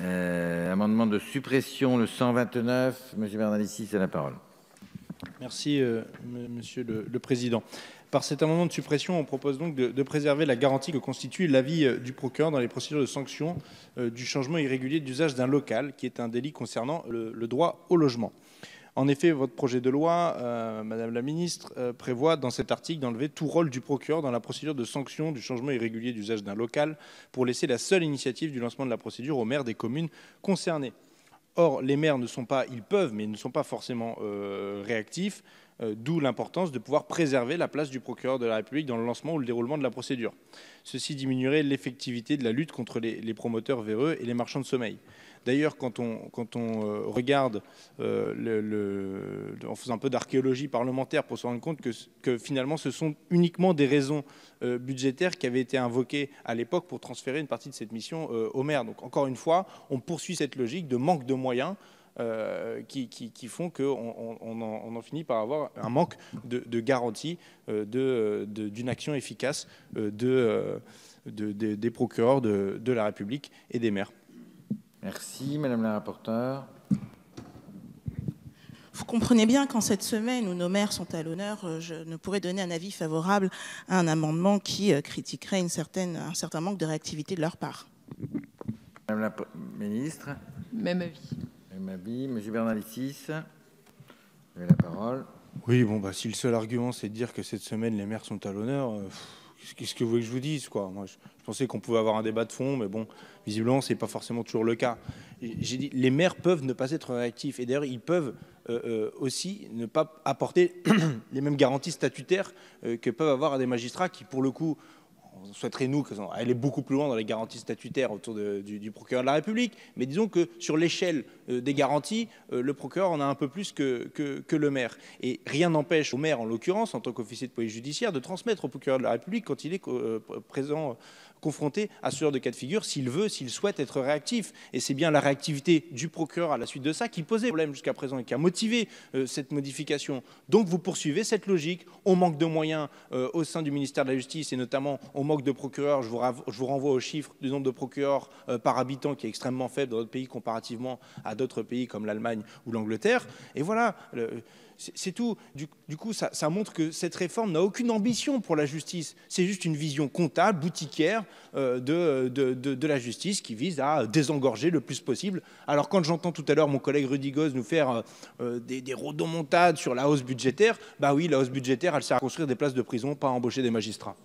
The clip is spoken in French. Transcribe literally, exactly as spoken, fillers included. Euh, amendement de suppression, le cent vingt-neuf. Monsieur Bernalicis, c'est la parole. Merci, euh, Monsieur le, le Président. Par cet amendement de suppression, on propose donc de, de préserver la garantie que constitue l'avis du procureur dans les procédures de sanction euh, du changement irrégulier d'usage d'un local, qui est un délit concernant le, le droit au logement. En effet, votre projet de loi, euh, Madame la Ministre, euh, prévoit dans cet article d'enlever tout rôle du procureur dans la procédure de sanction du changement irrégulier d'usage d'un local pour laisser la seule initiative du lancement de la procédure aux maires des communes concernées. Or, les maires ne sont pas, ils peuvent, mais ils ne sont pas forcément euh, réactifs, euh, d'où l'importance de pouvoir préserver la place du procureur de la République dans le lancement ou le déroulement de la procédure. Ceci diminuerait l'effectivité de la lutte contre les, les promoteurs véreux et les marchands de sommeil. D'ailleurs, quand on, quand on euh, regarde, euh, le, le, en faisant un peu d'archéologie parlementaire pour se rendre compte que, que finalement ce sont uniquement des raisons euh, budgétaires qui avaient été invoquées à l'époque pour transférer une partie de cette mission euh, aux maires. Donc encore une fois, on poursuit cette logique de manque de moyens euh, qui, qui, qui font qu'on on, on en finit par avoir un manque de, de garantie euh, de, de, d'une action efficace euh, de, euh, de, de, des procureurs de, de la République et des maires. Merci, Madame la rapporteure. Vous comprenez bien qu'en cette semaine où nos maires sont à l'honneur, je ne pourrais donner un avis favorable à un amendement qui critiquerait une certaine, un certain manque de réactivité de leur part. Madame la ministre. Même avis. Même avis. Monsieur Bernalicis, vous avez la parole. Oui, bon, bah, si le seul argument c'est de dire que cette semaine les maires sont à l'honneur... Euh, Qu'est-ce que vous voulez que je vous dise, quoi? Moi, je pensais qu'on pouvait avoir un débat de fond, mais bon, visiblement, ce n'est pas forcément toujours le cas. J'ai dit, les maires peuvent ne pas être réactifs. Et d'ailleurs, ils peuvent euh, aussi ne pas apporter les mêmes garanties statutaires euh, que peuvent avoir à des magistrats qui, pour le coup, on souhaiterait, nous, aller beaucoup plus loin dans les garanties statutaires autour de, du, du procureur de la République. Mais disons que sur l'échelle euh, des garanties, euh, le procureur en a un peu plus que, que, que le maire. Et rien n'empêche au maire, en l'occurrence, en tant qu'officier de police judiciaire, de transmettre au procureur de la République, quand il est euh, présent, euh, confronté à ce genre de cas de figure, s'il veut, s'il souhaite être réactif. Et c'est bien la réactivité du procureur à la suite de ça qui posait problème jusqu'à présent et qui a motivé euh, cette modification. Donc vous poursuivez cette logique. On manque de moyens euh, au sein du ministère de la Justice et notamment on manque de procureurs. Je vous, je vous renvoie au chiffre du nombre de procureurs euh, par habitant qui est extrêmement faible dans notre pays comparativement à d'autres pays comme l'Allemagne ou l'Angleterre. Et voilà, c'est tout. Du, du coup, ça, ça montre que cette réforme n'a aucune ambition pour la justice. C'est juste une vision comptable, boutiquière, De, de, de, de la justice qui vise à désengorger le plus possible. Alors quand j'entends tout à l'heure mon collègue Rudy Goz nous faire euh, des, des rodomontades sur la hausse budgétaire, bah oui, la hausse budgétaire, elle sert à construire des places de prison, pas à embaucher des magistrats.